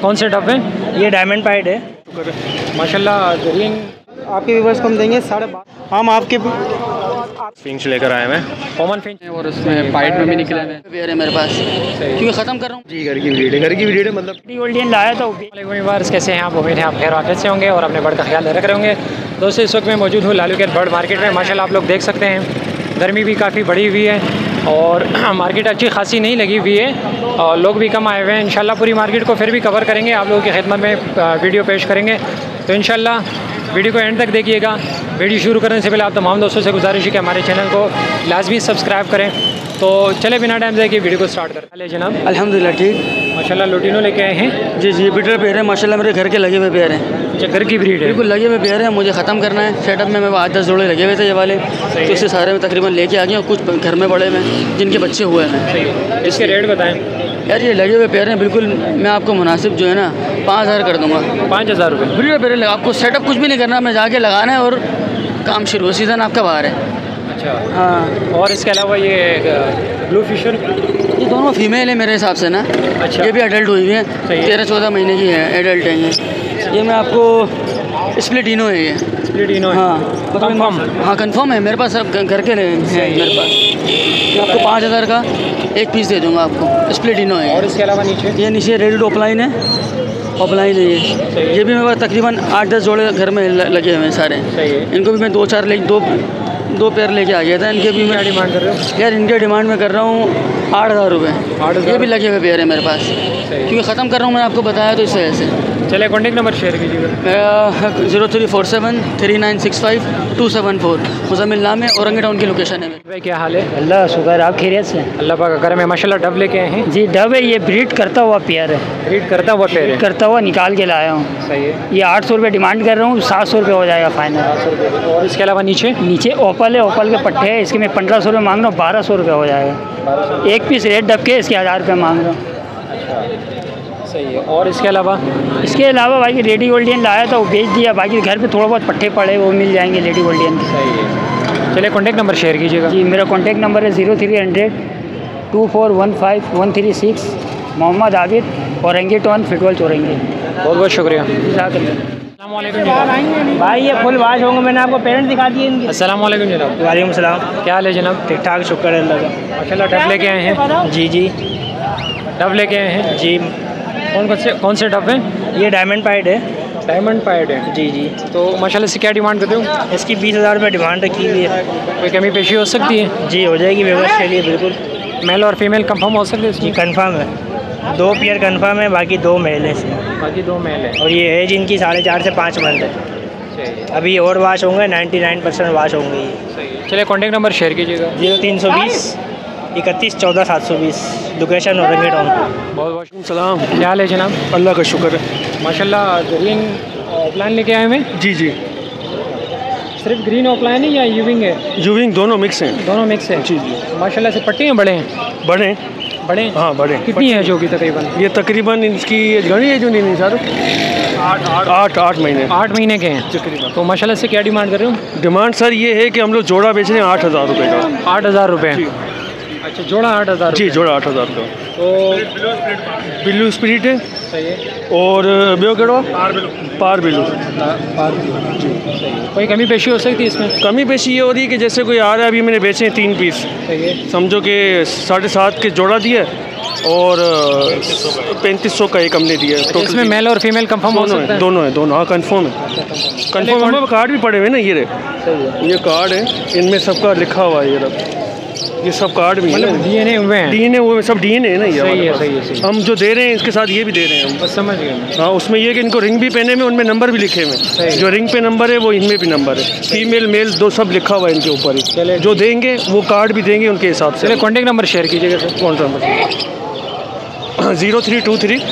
कौन से टब है? ये डायमंड पाइड है माशाल्लाह। जरीन आपके व्यूवर्स को हम देंगे 12.5। हम आपके फिंच लेकर आए हैं, कॉमन फिंच है और उसमें पाइड में भी निकला है मेरे पास, क्योंकि ख़त्म कर रहा हूँ जी। घर की वीडियो है मतलब गोल्डियन लाया था। व्यूवर्स कैसे हैं आप? उम्मीद है आप खैर वापस से होंगे और अपने बर्ड का ख्याल रख रहे होंगे। दोस्तों इस वक्त मैं मौजूद हूँ लालूखेत बर्ड मार्केट में। माशाल्लाह आप लोग देख सकते हैं गर्मी भी काफ़ी बढ़ी हुई है और मार्केट अच्छी खासी नहीं लगी हुई है और लोग भी कम आए हुए हैं। इंशाल्लाह पूरी मार्केट को फिर भी कवर करेंगे, आप लोगों की खिदमत में वीडियो पेश करेंगे, तो इंशाल्लाह वीडियो को एंड तक देखिएगा। वीडियो शुरू करने से पहले आप तमाम दोस्तों से गुजारिश है कि हमारे चैनल को लाजमी सब्सक्राइब करें। तो चले बिना टाइम से कि वीडियो को स्टार्ट करें। हेलो जनाब, अल्हम्दुलिल्लाह ठीक माशाल्लाह। लोटिनो लेके आए हैं जी। जी बीटर पेयर है माशाल्लाह, मेरे घर के लगे हुए पेयर हैं। अच्छा, घर की ब्रीड है? बिल्कुल लगे हुए पेयर हैं, मुझे ख़त्म करना है। सेटअप में मेरे 8-10 जोड़े लगे हुए थे ये वाले, तो इससे सारे में तकरीबन लेके आ गए और कुछ घर में पड़े हैं जिनके बच्चे हुए हैं। इसके रेट बताएँ यार। ये लगे हुए पेयर हैं बिल्कुल, मैं आपको मुनासिब जो है ना 5000 कर दूँगा। 5000 रुपये ब्रीड पेयर है, आपको सेटअप कुछ भी नहीं करना, मैं जाके लगाना है और काम शुरू। सीज़न आपका बाहर है। अच्छा हाँ। और इसके अलावा ये ब्लू फिशर, ये दोनों फीमेल है मेरे हिसाब से ना। अच्छा, ये भी एडल्ट हुई है, 13-14 महीने की है, एडल्ट है ये। मैं आपको स्प्लिटिनो है ये, स्प्लिटिनो है। हाँ कंफर्म, हाँ कंफर्म है मेरे पास, सब घर के हैं मेरे पास। मैं आपको 5000 का एक पीस दे दूँगा आपको, स्प्लिटिनो है। और इसके अलावा नीचे ये रेड ऑफलाइन है, ऑफलाइन है ये भी मेरे पास तकरीबन 8-10 जोड़े घर में लगे हुए हैं सारे। इनको भी मैं दो पेयर लेके आ गया था। इनके भी मैं डिमांड कर रहा हूँ यार, इनके डिमांड में कर रहा हूँ 8000 रुपये। ये भी लगे हुए पेयर है मेरे पास, क्योंकि ख़त्म कर रहा हूँ, मैंने आपको बताया तो इस वजह से। चलिए कॉन्टेक्ट नंबर शेयर कीजिए मेरा 0347 3965 274। मुजम्मिल नाम है, औरंगे टाउन की लोकेशन है। भाई क्या हाल है? अल्लाह शुक्र, आप खैरियत से? अल्लाह पाक का करम है। माशाल्लाह डब लेके आए हैं जी। डब है ये, ब्रीड करता हुआ पेयर है, ब्रीड करता हुआ निकाल के लाया हूँ। सही है। ये 800 रुपये डिमांड कर रहा हूँ, 700 रुपये हो जाएगा फाइनल। और इसके अलावा नीचे ओपल है, ओपल के पट्टे है, इसके मैं 1500 रुपये मांग रहा हूँ, 1200 रुपये हो जाएगा। एक पीस रेड डब के, इसके 1000 रुपये मांग रहा हूँ। सही है। और इसके अलावा भाई लेडी गोल्डियन लाया था, वो बेच दिया। बाकी घर पे थोड़ा बहुत पट्टे पड़े, वो मिल जाएंगे लेडी गोल्डियन के। सही है। चलिए कॉन्टैक्ट नंबर शेयर कीजिएगा जी। मेरा कॉन्टैक्ट नंबर है 0300 2415 136, मोहम्मद आबिद, औरंगे टाउन, फिटवल चौरंगे। बहुत बहुत शुक्रिया। भाई ये फुल वाश होंगे, मैंने आपको पेरेंट्स दिखा दिए इनके। अस्सलामुअलैकुम जनाब। वालेकुम सलाम। क्या हाल है जनाब? ठीक ठाक शुक्र है अल्लाह का। माशाल्लाह टब लेके आए हैं जी। जी टब लेके आए हैं जी। कौन से टब हैं? ये डायमंड पाइड है। डायमंड पाइड है जी। जी तो माशाल्लाह से क्या डिमांड करते हो? इसकी 20,000 रुपये डिमांड रखी हुई है। कोई कमी पेशी हो सकती है? जी हो जाएगी व्यवस्था के लिए बिल्कुल। मेल और फीमेल कंफर्म हो सकते हैं? जी कंफर्म है, 2 पेयर कंफर्म है, बाकी 2 मेल है। और ये एज इनकी 4.5 से 5 मंथ है अभी, और वाश होंगे 99% वाश होंगे ये। चलिए कॉन्टैक्ट नंबर शेयर कीजिएगा 0320 31 14 720, लोकेशन औरंगे टाउन। बहुत बहुत सलाम। क्या हाल है जनाब? अल्लाह का शुक्र है माशाल्लाह। ग्रीन ऑफलाइन लेके आए हैं जी। जी सिर्फ ग्रीन ऑफलाइन है या यूविंग है? यूविंग दोनों मिक्स हैं। दोनों मिक्स हैं जी। जी माशाल्लाह से पट्टे हैं, बड़े हैं। बड़े हाँ बड़े। कितनी है जो कि तकरीबन? ये तकरीबन इनकी गणी है जो नहीं सर, 8 महीने के हैं तकरीबन। तो माशाल्लाह से क्या डिमांड कर रहे हो? डिमांड सर ये है कि हम लोग जोड़ा बेच रहे हैं 8000 रुपये का। 8000 रुपये? अच्छा जोड़ा 8000? जी जोड़ा 8000 का। तो बिल्लू स्प्रिट है। सही है। और बेहो कड़ो पार बिल्लू जी। सही है। कोई कमी पेशी हो सकती है इसमें? कमी पेशी ये हो रही है कि जैसे कोई आ रहा है, अभी मैंने बेचे हैं 3 पीस। सही है। समझो कि 7.5 के जोड़ा दिया और 3500 का एक हमने दिया। तो इसमें मेल और फीमेल कंफर्म हो सकता है? दोनों हाँ कंफर्म है। कंफर्म है, कार्ड भी पड़े हुए ना ये रहे, ये कार्ड है इनमें सबका लिखा हुआ है। ये सब कार्ड भी मतलब डीएनए हुए सब डीएनए है ना ये। सही है। हम जो दे रहे हैं इसके साथ ये भी दे रहे हैं हम। बस समझ गए हाँ। उसमें ये कि इनको रिंग भी पहने में, उनमें नंबर भी लिखे हुए, जो रिंग पे नंबर है वो इनमें भी नंबर है, फीमेल मेल दो सब लिखा हुआ है इनके ऊपर ही। जो देंगे वो कार्ड भी देंगे उनके हिसाब से। कॉन्टैक्ट नंबर शेयर कीजिएगा सर। कॉन्टैक्ट नंबर 0323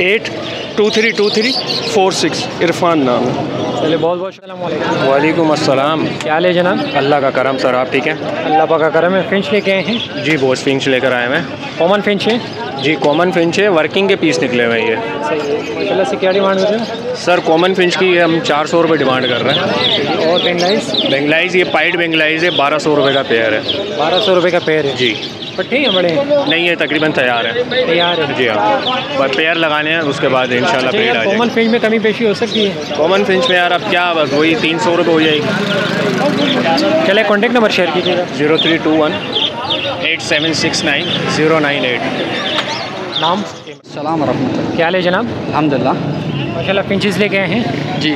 8232346, इरफान नाम है। चलिए बहुत बहुत सलाम। वालेकुम अस्सलाम। क्या हाल है जनाब? अल्लाह का करम सर, आप ठीक हैं? अल्लाह पाक का करम है। फिंच लेके आए हैं जी। बहुत फिंच लेकर आए हैं। कॉमन फिंच है जी। कॉमन फिंच है, वर्किंग के पीस निकले हुए हैं ये। सही है माशाल्लाह से। क्या डिमांड कर रहे हैं सर? कॉमन फिंच की हम 400 रुपये डिमांड कर रहे हैं। और बेंगलाइज ये पाइड बेंगलाइज है, 1200 रुपये का पेयर है। 1200 रुपये का पेयर है जी। पट्टे हमारे नहीं है, तकरीबन तैयार है। तैयार है जी हाँ, बस पेयर लगाने हैं, उसके बाद इंशाल्लाह पेड़ आ जाएगा। कॉमन फिंच में कमी पेशी हो सकती है? कॉमन फिंच में यार अब क्या, बस वही 300 रुपये हो जाएगी। चले कॉन्टैक्ट नंबर शेयर कीजिएगा। 0321-8769-098। नाम? सलाम वरहमतुल्लाह। क्या हाल है जनाब? अल्हम्दुलिल्लाह माशाल्लाह। फिंचेस लेके आए हैं जी,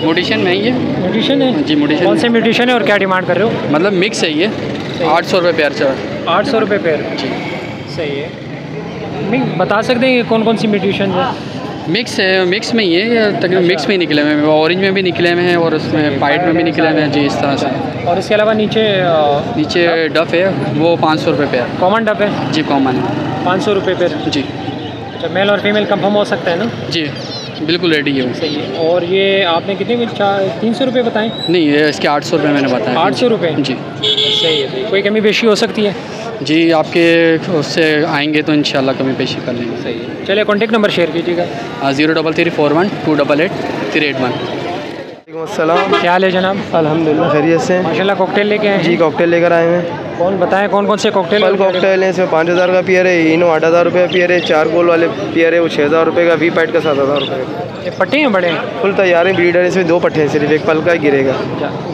म्यूटेशन में ये म्यूटेशन है जी। म्यूटेशन कौन से म्यूटेशन है और क्या डिमांड कर रहे हो? मतलब मिक्स है ये, 800 रुपये पेयर सर। 800 रुपये पेयर जी, सही है। मिक्स बता सकते हैं कौन कौन सी म्यूटेशन है? मिक्स है, मिक्स में ही है तकरीबन। मिक्स में ही निकले हुए हैं, ऑरेंज में भी निकले हुए हैं और उसमें वाइट में भी निकले हुए हैं जी, इस तरह से। और इसके अलावा नीचे नीचे डफ है, वो 500 रुपये पेयर। कॉमन डफ है जी, कॉमन 500 रुपये पेयर जी। अच्छा, मेल और फीमेल कंफर्म हो सकता है ना? जी बिल्कुल रेडी है, सही है। और ये आपने कितने में 300 रुपये बताएं? नहीं ये इसके 800 रुपये मैंने बताया। 800 रुपये जी, सही है। कोई कमी पेशी हो सकती है जी, आपके उससे आएंगे तो इंशाल्लाह कमी पेशी कर लेंगे। सही है। चलिए कॉन्टैक्ट नंबर शेयर कीजिएगा। 03341288381। वालेकुम, क्या हाल है जनाब? अल्हम्दुलिल्लाह खैरियत से माशाल्लाह। कॉकटेल लेके आए जी? कॉकटेल लेकर आए हैं। कौन बताएं कौन कौन से कॉकटेल? फल कॉकटेल हैं, इसमें 5,000 का पियर है, इनो 8,000 रुपये पियर है, 4 गोल वाले पियर है वो 6,000 रुपये का, 20 पैट का 7,000 रुपये। पट्टे हैं बड़े फुल तैयार हैं, ब्रीड है। इसमें 2 पट्टे हैं सिर्फ, एक पल का गिरेगा।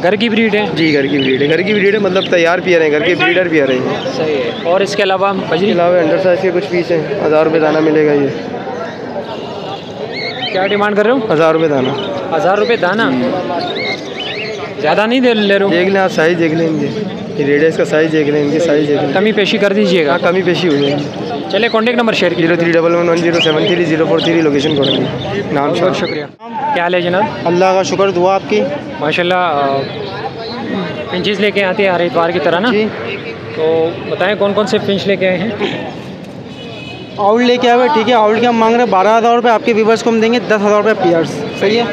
घर की ब्रीड है जी, घर की ब्रीड है। घर की ब्रीड है मतलब तैयार पियर है, घर के ब्रीडर पियर है, सही है। और इसके अलावा अंडर साइज के कुछ पीस हैं, 1,000 रुपये दाना मिलेगा। ये क्या डिमांड कर रहे हो? 1,000 रुपये दाना। 1,000 रुपये दाना, ज़्यादा नहीं ले रहे हो? देख लें आप, साइज़ देख लेंगे, रेडियस का साइज़ देख लें, इनकी साइज़ देख लें। कमी पेशी कर दीजिएगा। कमी पेशी हो जाएगी। चलिए कॉन्टैक्ट नंबर शेयर कीजिए। 0311107304 लोकेशन करेंगे। नाम? बहुत शुक्रिया। क्या हाल है जनाब? अल्लाह का शुक्र, दुआ आपकी। माशाल्लाह फिंचेस लेके आते हैं हर इतवार की तरह ना जी। तो बताएं कौन कौन से फिंच लेके आए हैं? आउट लेके आए, ठीक है। आउट के हम मांग रहे हैं 12,000 रुपये, आपके व्यूवर्स को हम देंगे 10,000 रुपये पियर्स, सही है।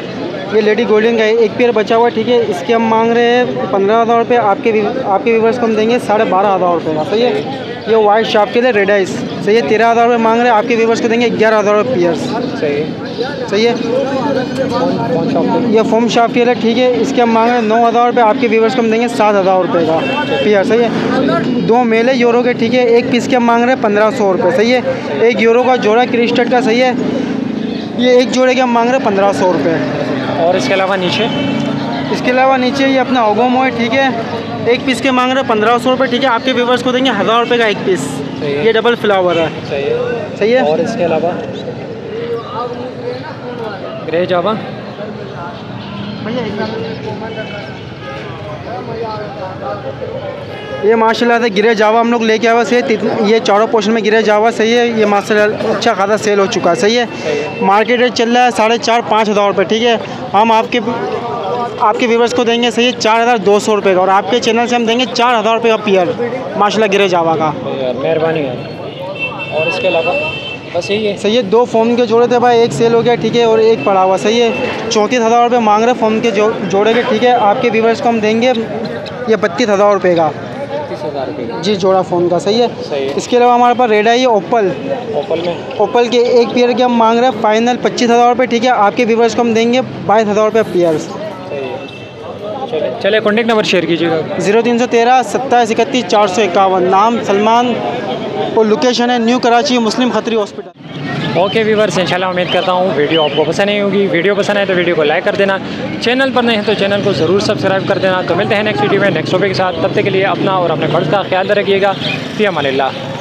ये लेडी गोल्डन का एक पेयर बचा हुआ है, ठीक है। इसके हम मांग रहे हैं 15,000 रुपये, आपके व्यूवर्स को हम देंगे 12,500 रुपये का, सही है। ये वाइट शॉप के लिए रेड आइस, सही है। 13,000 रुपये मांग रहे हैं, आपके व्यूवर्स को देंगे 11,000 रुपये पियर्स, सही है। ये फोम शॉप के लिए, ठीक है। इसके हम मांग रहे हैं 9,000 रुपये, आपके व्यूवर्स को हम देंगे 7,000 रुपये का पियर, सही है। 2 मेले यूरो के, ठीक है। एक पीस के हम मांग रहे हैं 1,500 रुपये, सही है। 1 यूरो का जोड़ा क्रिस्टल का, सही है। ये एक जोड़े के हम मांग रहे हैं 1,500 रुपये। और इसके अलावा नीचे? इसके अलावा नीचे ये अपना ओगोमो है, ठीक है। एक पीस के मांग रहे हैं 1,500 रुपये, ठीक है। आपके व्यूवर्स को देंगे 1,000 रुपये का एक पीस, ये डबल फ्लावर है, सही है, सही है। और इसके अलावा ग्रे जावा ये माशाल्लाह से गिरे जावा हम लोग लेके आवा, सही है। ये 4 पोर्शन में गिरे जावा, सही है। ये माशाल्लाह अच्छा खासा सेल हो चुका है, सही है। मार्केट रेट चल रहा है 4,500-5,000 रुपये, ठीक है। हम आपके व्यूवर्स को देंगे, सही है, 4,200 रुपये का। और आपके चैनल से हम देंगे 4,000 रुपये का पियर माशाल्लाह गिरे जावा का। मेहरबानी है। और इसके अलावा बस यही है, सही है। 2 फोम के जोड़े थे भाई, एक सेल हो गया, ठीक है, और एक पड़ा हुआ, सही है। 34,000 रुपये मांग रहे फोम के जोड़े के, ठीक है। आपके व्यूवर्स को हम देंगे ये 32,000 रुपये का, 32,000 रुपये जी जोड़ा फ़ोन का, सही है, सही है। इसके अलावा हमारे पास रेड आई है ओपल, ओपल के एक पेयर के हम मांग रहे हैं फाइनल 25,000 रुपये, ठीक है। आपके व्यूवर्स को हम देंगे 22,000 रुपये पेयर्स। चलिए कॉन्टैक्ट नंबर शेयर कीजिएगा। 0313-2731-451। नाम सलमान और लोकेशन है न्यू कराची मुस्लिम खत्री हॉस्पिटल। ओके व्यूवर्स, इंशाल्लाह उम्मीद करता हूँ वीडियो आपको पसंद आई होगी। वीडियो पसंद आए तो वीडियो को लाइक कर देना, चैनल पर नहीं है तो चैनल को ज़रूर सब्सक्राइब कर देना। तो मिलते हैं नेक्स्ट वीडियो में नेक्स्ट टॉपिक के साथ, तब तक के लिए अपना और अपने फर्ज का ख्याल रखिएगा। फ़ी अमान अल्लाह।